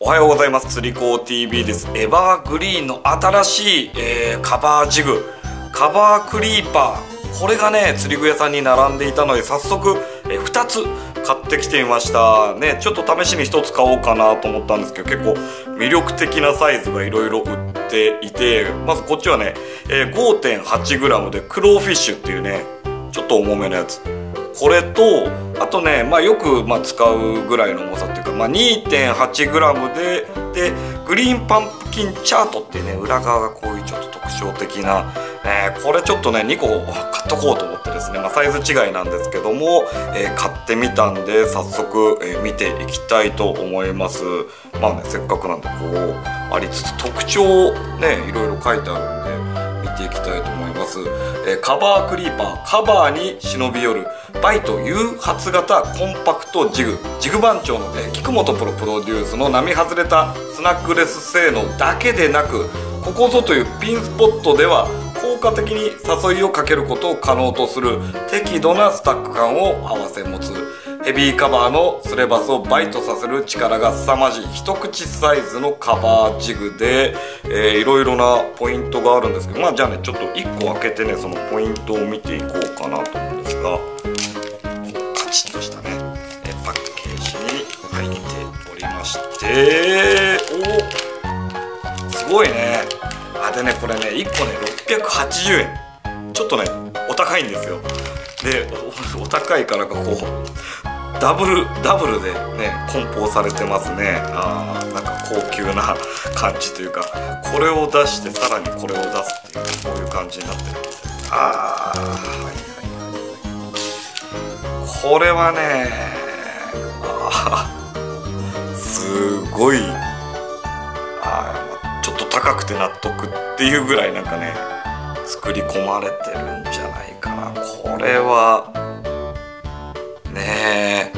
おはようございます。釣りこう TV です。エバーグリーンの新しい、カバージグ、カバークリーパー、これがね、釣り具屋さんに並んでいたので、早速、2つ買ってきてみました。ね、ちょっと試しに1つ買おうかなと思ったんですけど、結構魅力的なサイズがいろいろ売っていて、まずこっちはね、5.8g でクローフィッシュっていうね、ちょっと重めのやつ。これとあとね、よく使うぐらいの重さっていうか、2.8g でグリーンパンプキンチャートっていうね、裏側がこういうちょっと特徴的な、これちょっとね2個買っとこうと思ってですね、サイズ違いなんですけども、買ってみたんで早速、見ていきたいと思います。せっかくなんでこうありつつ特徴ねいろいろ書いてあるんで。ていきたいと思います。カバークリーパー、カバーに忍び寄るバイト誘発型コンパクトジグ、ジグ番長の、菊本プロプロデュースの並外れたスナックレス性能だけでなく、ここぞというピンスポットでは効果的に誘いをかけることを可能とする適度なスタック感を併せ持つ。ヘビーカバーのスレバスをバイトさせる力が凄まじい一口サイズのカバージグで、いろいろなポイントがあるんですけど、じゃあねちょっと1個開けてね、そのポイントを見ていこうかなと思うんですが、カチッとしたねパッケージに入っておりまして、おすごいね。でねこれね1個ね680円、ちょっとねお高いんですよ。でお高いからかこうダブルでね梱包されてますね。なんか高級な感じというか、これを出してさらにこれを出すっていう、こういう感じになってるんですよ。これはねすごいちょっと高くて納得っていうぐらいなんかね作り込まれてるんじゃないかな。これはね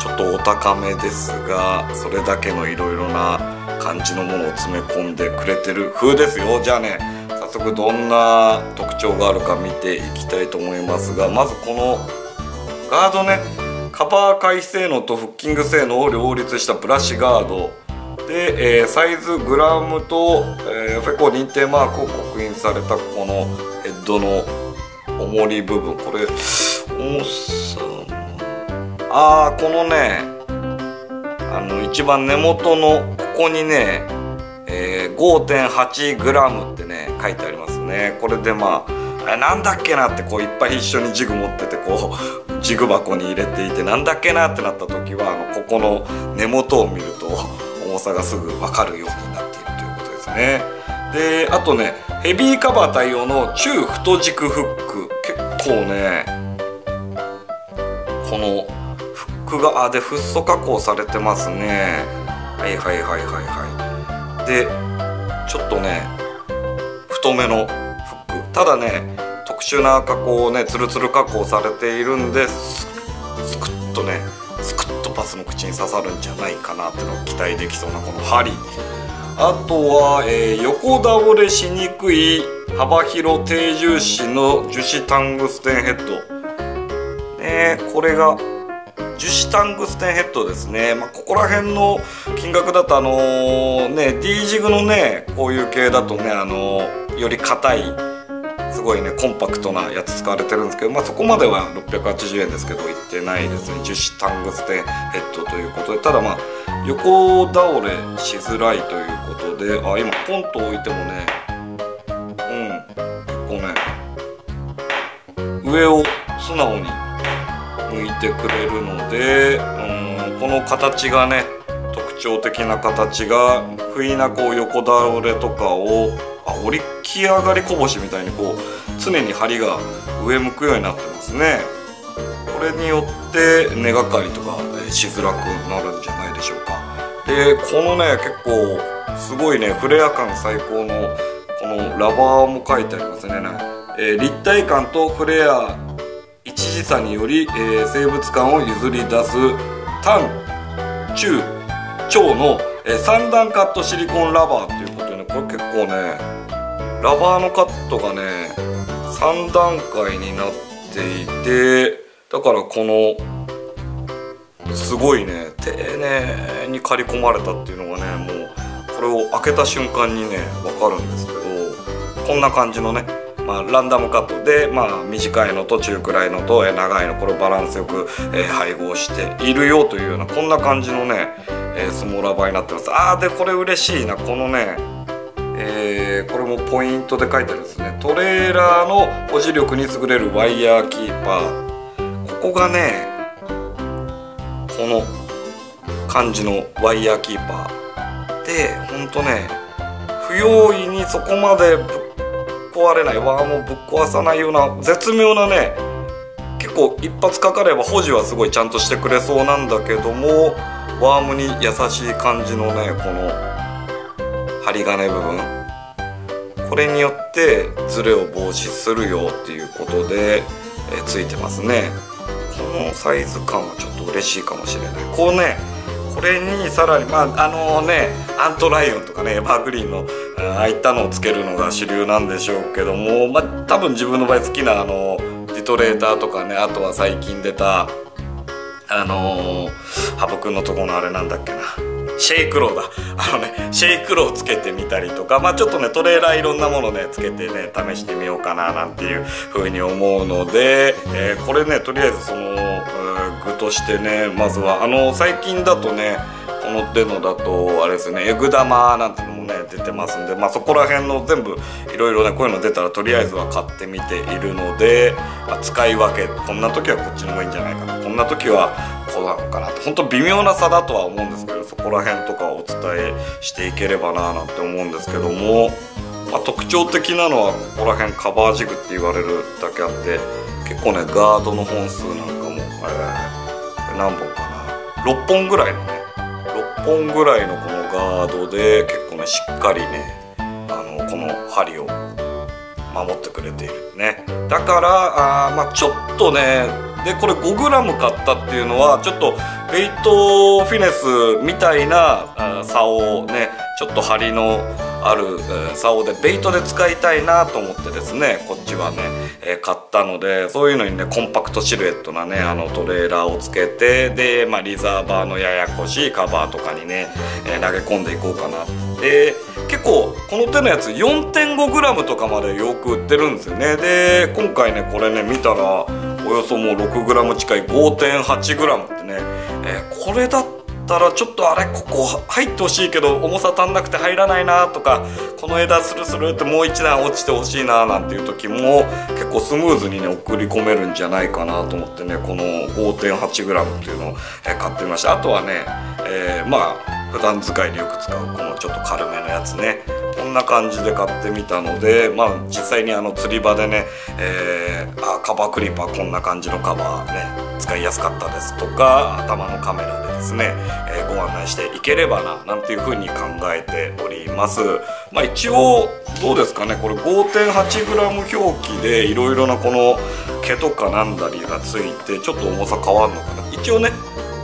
ちょっとお高めですが、それだけのいろいろな感じのものを詰め込んでくれてる風ですよ。じゃあね早速どんな特徴があるか見ていきたいと思いますが、まずこのガードね、カバー回避性能とフッキング性能を両立したブラシガードで、サイズグラムと、フェコ認定マークを刻印されたこのヘッドの重り部分、これ重さこのね一番根元のここにね、5.8g ってね書いてありますね。これでなんだっけなってこういっぱい一緒にジグ持ってて、こうジグ箱に入れていてなんだっけなってなった時はここの根元を見ると重さがすぐ分かるようになっているということですね。であとねヘビーカバー対応の中太軸フック、結構ねこのフックがでフッ素加工されてますね。でちょっとね太めのフック、ただね特殊な加工をねツルツル加工されているんで、スクッとパスの口に刺さるんじゃないかなってのを期待できそうなこの針。あとは、横倒れしにくい幅広低重心の樹脂タングステンヘッド、これが樹脂タングステンヘッドですね。ここら辺の金額だとD ジグのねこういう系だとねより硬いすごいねコンパクトなやつ使われてるんですけど、そこまでは680円ですけどいってないですね。樹脂タングステンヘッドということで、ただ横倒れしづらいということで、今ポンと置いてもね結構ね上を素直に向いてくれるので、この形がね特徴的な形が不意なこう横倒れとかを折りき上がりこぼしみたいにこう常に針が上向くようになってますね。これによって根がかりとかしづらくなるんじゃないでしょうか。でこのね結構すごいねフレア感最高のこのラバーも書いてありますね。立体感とフレア一時差により、生物感を譲り出す短中長の、3段カットシリコンラバーっていうことで、これ結構ねラバーのカットがね3段階になっていて、だからこのすごいね、丁寧に刈り込まれたっていうのがね、もうこれを開けた瞬間にね分かるんですけど、こんな感じのね、まあ、ランダムカットで、まあ、短いのと中くらいのと長いのこれをバランスよく配合しているよというような、こんな感じのねスモーラバーになってます。あーでこれ嬉しいな、このねこれもポイントで書いてあるんですね。トレーラーの保持力に優れるワイヤーキーパー、ここがねこの感じのワイヤーキーパーで、ほんとね不用意にそこまでぶっ壊れない、ワームをぶっ壊さないような絶妙なね、結構一発かかれば保持はすごいちゃんとしてくれそうなんだけども、ワームに優しい感じのねこの針金部分、これによってズレを防止するよっていうことでついてますね。このサイズ感はちょっと嬉しいかもしれない。こうね、これにさらに、まあねアントライオンとかねエバーグリーンのああいったのをつけるのが主流なんでしょうけども、まあ、多分自分の場合好きなディトレーターとかね、あとは最近出た羽生くんのとこのあれなんだっけな、シェイクローだ、シェイクローつけてみたりとか、まあちょっとねトレーラーいろんなものねつけてね試してみようかななんていうふうに思うので、これねとりあえずその具としてね、まずは最近だとねこの手のだとあれですね、エグ玉なんてのもね出てますんで、まあそこら辺の全部いろいろねこういうの出たらとりあえずは買ってみているので、まあ、使い分け、こんな時はこっちの方がいいんじゃないかな、こんな時はこうなのかなと、本当微妙な差だとは思うんですけど、そこら辺とかお伝えしていければななんて思うんですけども、まあ、特徴的なのはここら辺カバージグって言われるだけあって、結構ねガードの本数なんかも何本かな、6本ぐらいのね6本ぐらいのこのガードで結構ねしっかりねこの針を守ってくれているね。だからまあちょっとね、でこれ 5g 買ったっていうのはちょっとベイトフィネスみたいな竿ね、ちょっと針のある竿でベイトで使いたいなと思ってですね、こっちはね買ったので、そういうのにねコンパクトシルエットなねトレーラーをつけて、でまあリザーバーのややこしいカバーとかにね投げ込んでいこうかな。で結構この手のやつ 4.5g とかまでよく売ってるんですよね。で今回ねこれね見たらおよそもう 6g 近い 5.8g ってね、これだってたらちょっとあれここ入ってほしいけど重さ足んなくて入らないなとか、この枝スルスルってもう一段落ちてほしいななんていう時も結構スムーズにね送り込めるんじゃないかなと思ってね、この 5.8g っていうのを買ってみました。あとはね、まあ普段使いでよく使うこのちょっと軽めのやつね、こんな感じで買ってみたので、まあ実際に釣り場でね、カバークリーパーこんな感じのカバーね使いやすかったですとか、頭のカメラでですね、ご案内していければななんていうふうに考えております。まあ一応どうですかね、これ 5.8g 表記でいろいろなこの毛とかなんだりがついてちょっと重さ変わるのかな、一応ね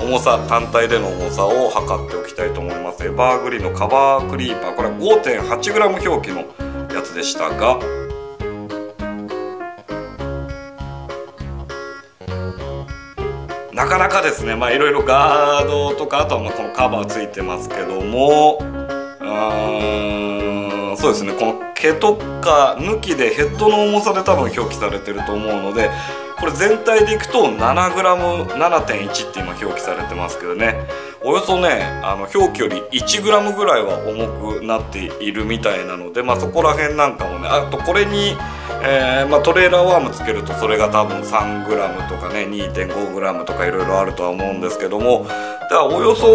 重さ単体での重さを測っておきたいと思います。エバーグリーンのカバークリーパー、これは 5.8g 表記のやつでしたが、なかなかですね、まあいろいろガードとか、あとはまあこのカバーついてますけども、そうですね、この毛とか抜きでヘッドの重さで多分表記されてると思うので、これ全体でいくと 7g、 7.1 って今表記されてますけどね、およそね表記より 1g ぐらいは重くなっているみたいなので、まあそこら辺なんかもね、あとこれに、まあ、トレーラーワームつけるとそれが多分 3g とかね 2.5g とかいろいろあるとは思うんですけども、だからおよそ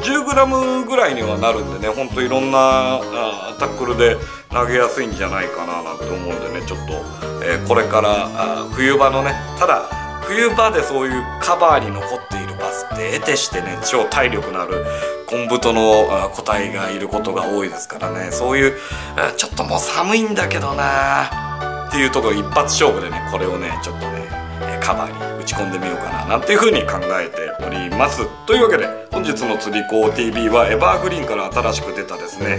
10g ぐらいにはなるんでね、ほんといろんなタックルで投げやすいんじゃないかななんて思うんでね、ちょっと、これから冬場のね、ただ冬場でそういうカバーに残っているバスって得てしてね超体力のある昆布との個体がいることが多いですからね、そういうちょっともう寒いんだけどなっていうところ一発勝負でね、これをねちょっとねカバーに打ち込んでみようかななんていう風に考えております。というわけで本日の釣り子 TV はエバーグリーンから新しく出たですね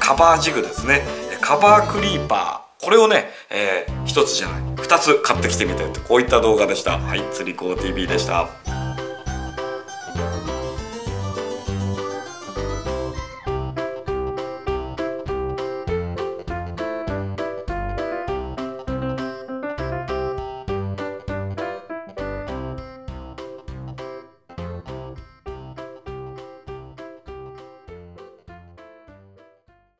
カバージグですね、カバークリーパー、これをね、1つじゃない2つ買ってきてみたいと、こういった動画でした。はい、釣り子 TV でした。